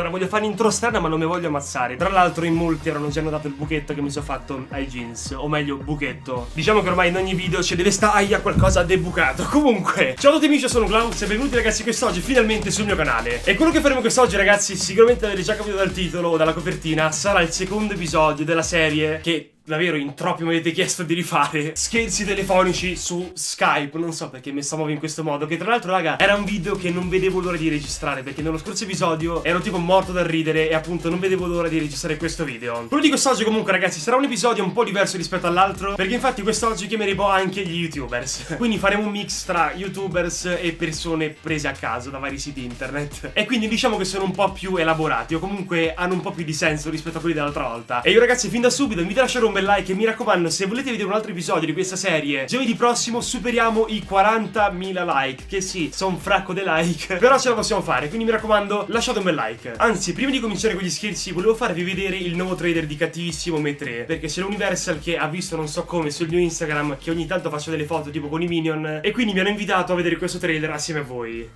Ora voglio fare un'intro strana ma non mi voglio ammazzare. Tra l'altro in molti erano già notato il buchetto che mi sono fatto ai jeans. O meglio, buchetto. Diciamo che ormai in ogni video c'è deve sta aia qualcosa debucato. Comunque, ciao a tutti amici, io sono Klaus e benvenuti ragazzi quest'oggi finalmente sul mio canale. E quello che faremo quest'oggi ragazzi, sicuramente avete già capito dal titolo o dalla copertina, sarà il secondo episodio della serie che... davvero in troppi mi avete chiesto di rifare, scherzi telefonici su Skype. Non so perché mi sto muovendo in questo modo, che tra l'altro raga era un video che non vedevo l'ora di registrare, perché nello scorso episodio ero tipo morto dal ridere e appunto non vedevo l'ora di registrare questo video. Quello di quest'oggi comunque ragazzi sarà un episodio un po' diverso rispetto all'altro, perché infatti quest'oggi chiameremo anche gli Youtubers. Quindi faremo un mix tra Youtubers e persone prese a caso da vari siti internet, e quindi diciamo che sono un po' più elaborati, o comunque hanno un po' più di senso rispetto a quelli dell'altra volta. E io ragazzi fin da subito vi lascerò un bel like e mi raccomando, se volete vedere un altro episodio di questa serie, giovedì prossimo superiamo i 40.000 like, che sì, sono un fracco di like, però ce la possiamo fare, quindi mi raccomando lasciate un bel like. Anzi, prima di cominciare con gli scherzi volevo farvi vedere il nuovo trailer di Cattivissimo Me 3, perché c'è l'Universal che ha visto non so come sul mio Instagram che ogni tanto faccio delle foto tipo con i Minion, e quindi mi hanno invitato a vedere questo trailer assieme a voi.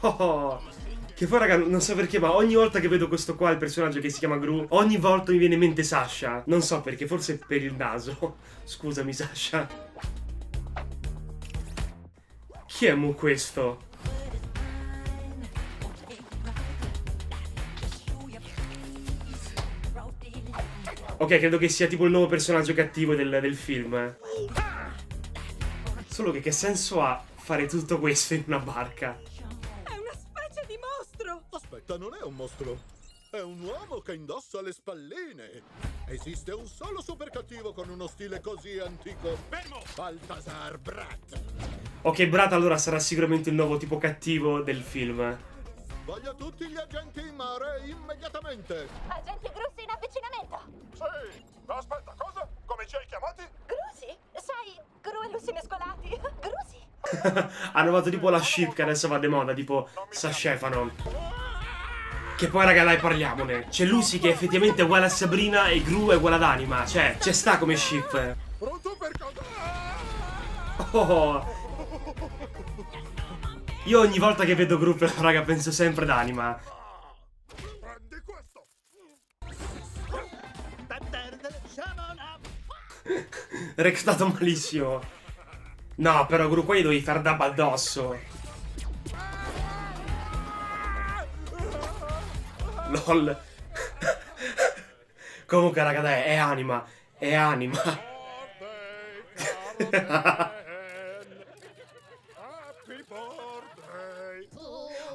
Oh, che poi raga non so perché ma ogni volta che vedo questo qua, il personaggio che si chiama Gru, ogni volta mi viene in mente Sasha. Non so perché, forse per il naso. Scusami Sasha. Chi è mu questo? Ok, credo che sia tipo il nuovo personaggio cattivo del film. Solo che senso ha fare tutto questo in una barca? Aspetta, non è un mostro, è un uomo che indossa le spalline. Esiste un solo super cattivo con uno stile così antico. Fermo! Baltasar Brat. Ok, Brat allora sarà sicuramente il nuovo tipo cattivo del film. Voglio tutti gli agenti in mare immediatamente. Agenti Grussi in avvicinamento. Sì, aspetta, cosa? Come ci hai chiamati? Grussi? Sai, Gru e Lucy mescolati. Grussi. Hanno fatto tipo la ship che adesso va di moda, tipo Sascefano. Che poi raga dai parliamone. C'è Lucy che è effettivamente uguale a Sabrina e Gru è uguale ad Anima. Cioè, c'è sta come ship. Oh. Io ogni volta che vedo Gru però raga penso sempre ad Anima. Rectato malissimo. No, però Gru qua gli dovevi far da addosso. LOL. Comunque, raga, dai, è Anima. È Anima.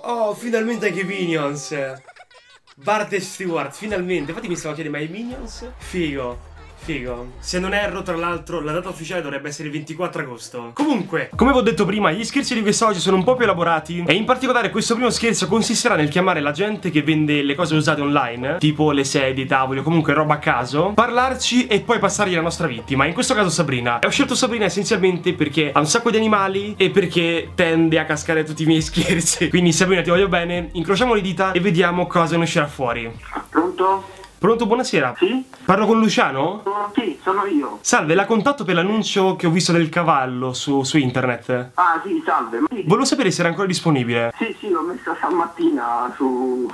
Oh, finalmente anche i Minions. Bart e Stewart, finalmente. Infatti mi stavo chiedendo, ma i Minions? Figo. Figo. Se non erro, tra l'altro, la data ufficiale dovrebbe essere il 24 agosto. Comunque, come vi ho detto prima, gli scherzi di quest'oggi sono un po' più elaborati, e in particolare questo primo scherzo consisterà nel chiamare la gente che vende le cose usate online, tipo le sedie, tavoli o comunque roba a caso, parlarci e poi passargli la nostra vittima, in questo caso Sabrina. E ho scelto Sabrina essenzialmente perché ha un sacco di animali e perché tende a cascare tutti i miei scherzi. Quindi Sabrina, ti voglio bene, incrociamo le dita e vediamo cosa ne uscirà fuori. Pronto? Pronto, buonasera. Sì? Parlo con Luciano? Sì, sono io. Salve, la contatto per l'annuncio che ho visto del cavallo su internet. Ah, sì, salve. Sì. Volevo sapere se era ancora disponibile. Sì, l'ho messa stamattina su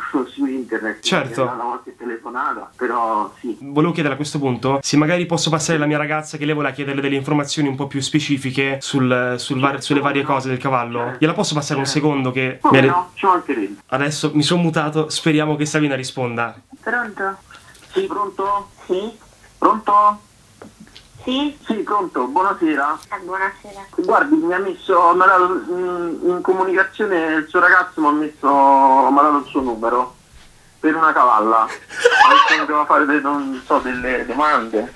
internet. Certo. Era una qualche telefonata, però sì. Volevo chiedere a questo punto se magari posso passare la mia ragazza, che lei voleva chiederle delle informazioni un po' più specifiche sulle varie cose del cavallo. Gliela posso passare un secondo che... Come no, ci mancherebbe. Adesso mi sono mutato, speriamo che Savina risponda. Pronto? Sì, pronto? Sì. Pronto? Sì? Sì, pronto, buonasera. Buonasera. Guardi, mi ha dato in comunicazione il suo ragazzo, mi ha dato il suo numero per una cavalla. Adesso devo fare delle domande.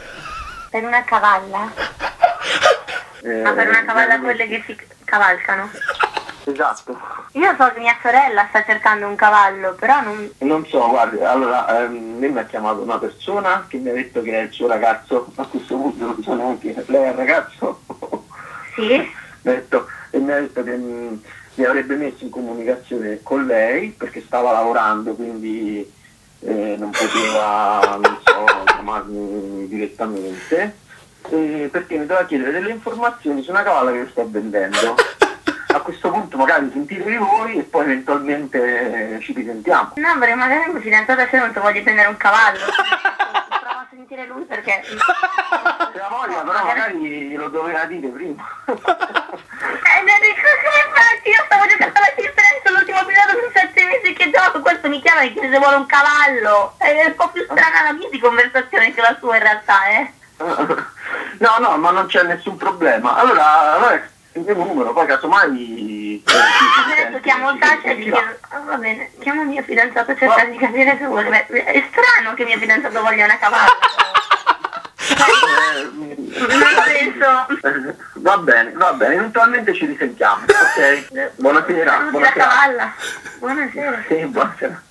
Per una cavalla? Ma per una cavalla quelle che si cavalcano? Esatto. Io so che mia sorella sta cercando un cavallo, però non so, guardi, allora lei mi ha chiamato una persona che mi ha detto che è il suo ragazzo. A questo punto non so neanche, lei è il ragazzo? Sì. Mi ha detto che mi avrebbe messo in comunicazione con lei perché stava lavorando, quindi non poteva chiamarmi direttamente, perché mi doveva chiedere delle informazioni su una cavalla che sta vendendo. magari sentitevi voi e poi eventualmente ci risentiamo. No, vorrei magari un fidanzato, se non ti voglio prendere un cavallo. Provo a sentire lui perché... Se la voglia, però magari glielo doveva dire prima. Non dico come fatti, io stavo giocando alla differenza l'ultimo episodio su 7 mesi che gioco, questo mi chiama e chiede se vuole un cavallo. È un po' più strana la mia di conversazione che la sua in realtà, eh. No, no, ma non c'è nessun problema. Allora il mio numero, poi casomai... Adesso chiamo il Tasha e gli chiedo... Va bene, chiamo il mio fidanzato e cerca di capire se vuole... Beh, è strano che il mio fidanzato voglia una cavalla. Non penso... va bene, eventualmente ci risentiamo, ok? Buonasera, buonasera. Cavalla. Buonasera. Sì, buonasera.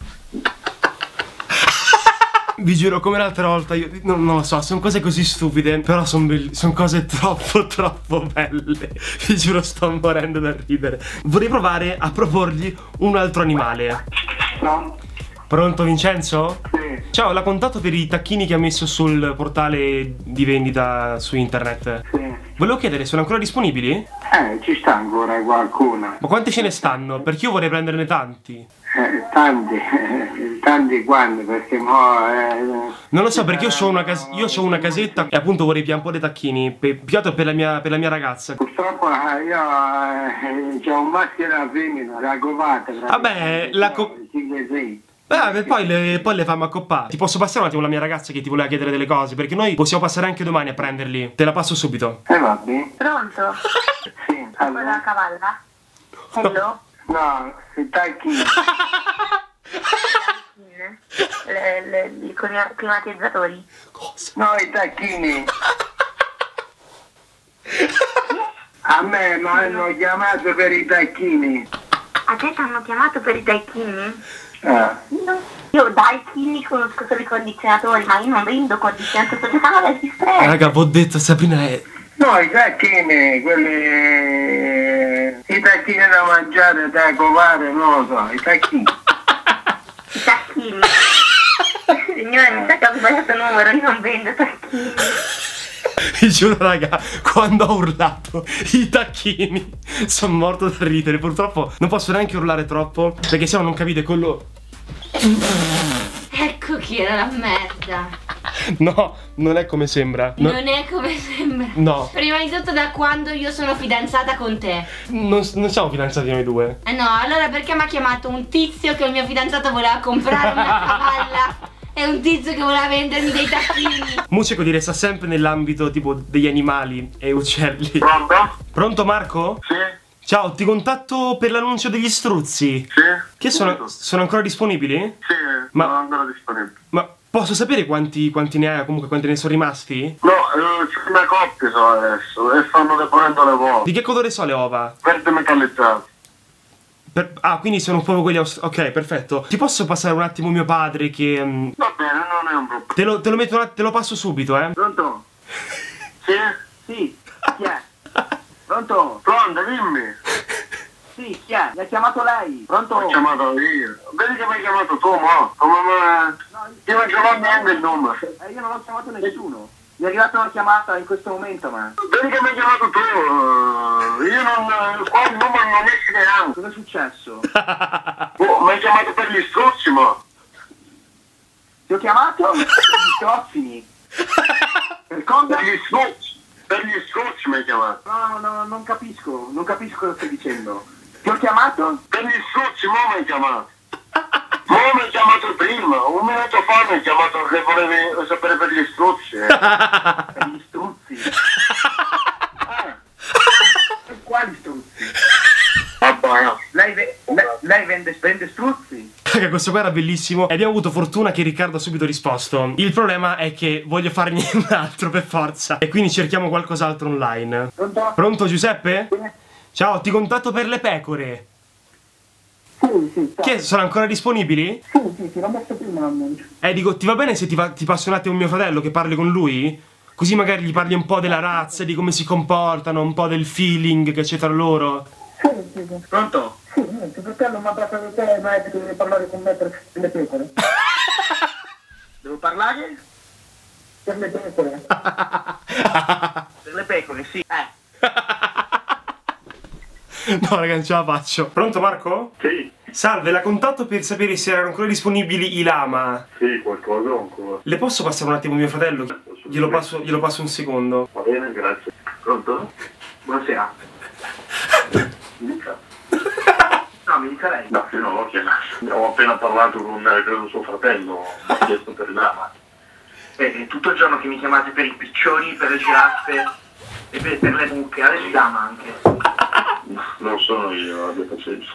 Vi giuro, come l'altra volta, io non lo so, sono cose così stupide, però sono cose troppo belle. Vi giuro, sto morendo da ridere. Vorrei provare a proporgli un altro animale. No. Pronto, Vincenzo? Sì. Ciao, l'ha contato per i tacchini che ha messo sul portale di vendita su internet? Sì. Volevo chiedere, sono ancora disponibili? Ci sta ancora qualcuno. Ma quanti ce ne stanno? Perché io vorrei prenderne tanti. Tanti quando? Perché mo... non lo so, perché io ho una casetta e appunto vorrei piampare tacchini, piatto per la mia ragazza. Purtroppo io c'ho un maschio e una femmina, la covata. Vabbè, la covata... Beh, poi le fanno accoppare. Ti posso passare un attimo la mia ragazza che ti voleva chiedere delle cose? Perché noi possiamo passare anche domani a prenderli. Te la passo subito. Va bene. Pronto? Sì. Allora, la cavalla? Hello? No, il tacchino. I climatizzatori. Cosa? No, i tacchini. A me mi hanno chiamato per i tacchini. A te ti hanno chiamato per i tacchini? No. Io dai chili conosco solo i condizionatori, ma io non vendo condizionatori, sto giocando al distretto. Raga, vi ho detto, Sabrina è... No, i tacchini, quelli... I tacchini da mangiare, da covare, non lo so, i tacchini. I tacchini. Signore, mi sa che ho sbagliato il numero, io non vendo tacchini. Vi giuro, raga, quando ho urlato i tacchini sono morto da ridere. Purtroppo non posso neanche urlare troppo, perché se no non capite quello. Ecco chi era la merda. No, non è come sembra. Non è come sembra. No. Prima di tutto, da quando io sono fidanzata con te? Non siamo fidanzati noi due. Eh no, allora perché mi ha chiamato un tizio che il mio fidanzato voleva comprare una cavalla? È un tizio che voleva vendermi dei tacchini. Musico dire, sta sempre nell'ambito tipo degli animali e uccelli. Pronto? Pronto, Marco? Sì. Ciao, ti contatto per l'annuncio degli struzzi. Sì. Che sono ancora disponibili? Sì, sono ancora disponibili. Ma posso sapere quanti ne hai, comunque quanti ne sono rimasti? No, c'è una coppia adesso e stanno deponendo le uova. Di che colore sono le uova? Verde metallizzate. Quindi sono proprio quelli... Ok, perfetto. Ti posso passare un attimo mio padre che... Va bene, non è un problema. Te lo passo subito, eh. Pronto? Sì? Sì. Chi è? Pronto? Pronto, dimmi. Sì, chi è? Mi ha chiamato lei. Pronto? L'ho chiamato io. Vedi che mi hai chiamato tu, mo? Ti ho chiamato neanche il numero. Io non ho chiamato nessuno. Mi è arrivata una chiamata in questo momento, ma... Vedi che mi hai chiamato tu, io non... qua il numero non esce neanche. Cosa è successo? Mi hai chiamato per gli strozzi, ma... Ti ho chiamato? Per gli strozzini? Per cosa? Per gli strozzi. Per gli strozzi mi hai chiamato. No, non capisco, non capisco cosa stai dicendo. Ti ho chiamato? Per gli strozzi, ma mi hai chiamato. Mi hai chiamato prima, un minuto fa mi hai chiamato che volevi sapere per gli struzzi. Per gli struzzi? Per quali struzzi? Lei vende struzzi? Raga, questo qua era bellissimo e abbiamo avuto fortuna che Riccardo ha subito risposto. Il problema è che voglio fare nient'altro per forza e quindi cerchiamo qualcos'altro online. Pronto? Pronto, Giuseppe? Sì. Ciao, ti contatto per le pecore. Sì. Che sono ancora disponibili? Sì, l'ho messo prima l'annuncio. Dico, ti va bene se ti passo un attimo mio fratello che parli con lui? Così magari gli parli un po' della razza, di come si comportano, un po' del feeling che c'è tra loro. Sì. Pronto? Sì, niente, fratello mi ha parlato di te, ma è che devi parlare con me per le pecore. Devo parlare? Per le pecore. Per le pecore, sì. No raga, non ce la faccio. Pronto Marco? Sì. Salve, la contatto per sapere se erano ancora disponibili i lama. Sì, qualcosa ancora. Le posso passare un attimo mio fratello? Glielo passo un secondo. Va bene, grazie. Pronto? Buonasera. Mica. No, mi dica lei. No, io non l'ho chiamato. Ho appena parlato con credo suo fratello. Ho chiesto per il lama. È tutto il giorno che mi chiamate per i piccioni, per le giraffe e per le mucche, adesso dama anche. Non sono io, abbia pazienza.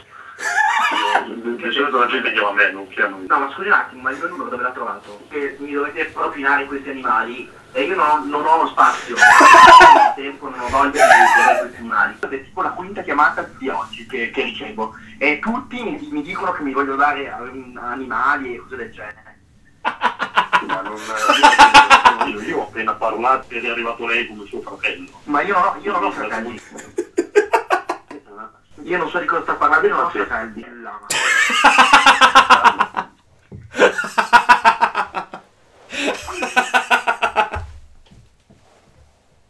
Di solito la gente chiama me, non chiama io. No, ma scusi un attimo, ma il mio numero dove l'ha trovato? Che mi dovete propinare questi animali e io non ho spazio, non ho tempo, non ho voglia di vedere questi animali. È tipo la quinta chiamata di oggi che ricevo e tutti mi dicono che mi vogliono dare animali e cose del genere. Ma non io ho appena parlato ed è arrivato lei come suo fratello. Ma io non ho fratelli. Io non so di cosa sta parlando, io non ho fratelli.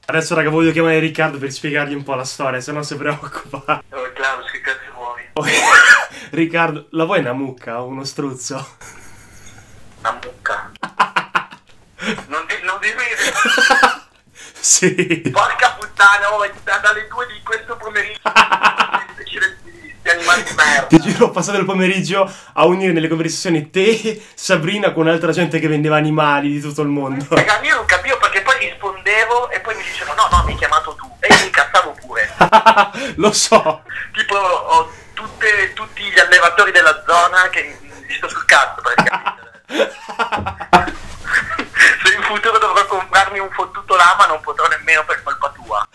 Adesso raga voglio chiamare Riccardo per spiegargli un po' la storia, se no si preoccupa. Oh Klaus, che cazzo vuoi? Oh, Riccardo, la vuoi una mucca o uno struzzo? Una mucca. Non dire. Sì. Porca puttana, oh, dalle 2 di questo pomeriggio. Questi animali di merda. Ti giuro, ho passato il pomeriggio a unire nelle conversazioni te, Sabrina, con altra gente che vendeva animali di tutto il mondo. Raga, io non capivo perché poi rispondevo e poi mi dicevano no, mi hai chiamato tu. E io mi incazzavo pure. Lo so. Tipo, ho tutti gli allevatori della zona che mi sto sul cazzo praticamente. Se in futuro dovrò comprarmi un fottuto lama non potrò nemmeno per colpa tua.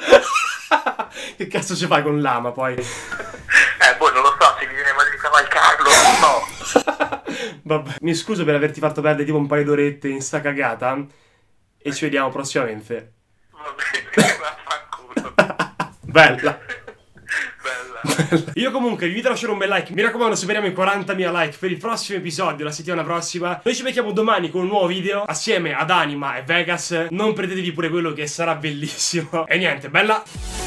Che cazzo ci fai con lama poi? Boh, non lo so, se mi viene male di cavalcarlo, non lo so. Vabbè, mi scuso per averti fatto perdere tipo un paio d'orette in sta cagata e ci vediamo prossimamente. Va bene, vaffanculo. Bella. Io comunque vi invito a lasciare un bel like. Mi raccomando, superiamo i 40.000 like per il prossimo episodio, la settimana prossima. Noi ci becchiamo domani con un nuovo video assieme ad Anima e Vegas. Non perdetevi pure quello che sarà bellissimo. E niente, bella.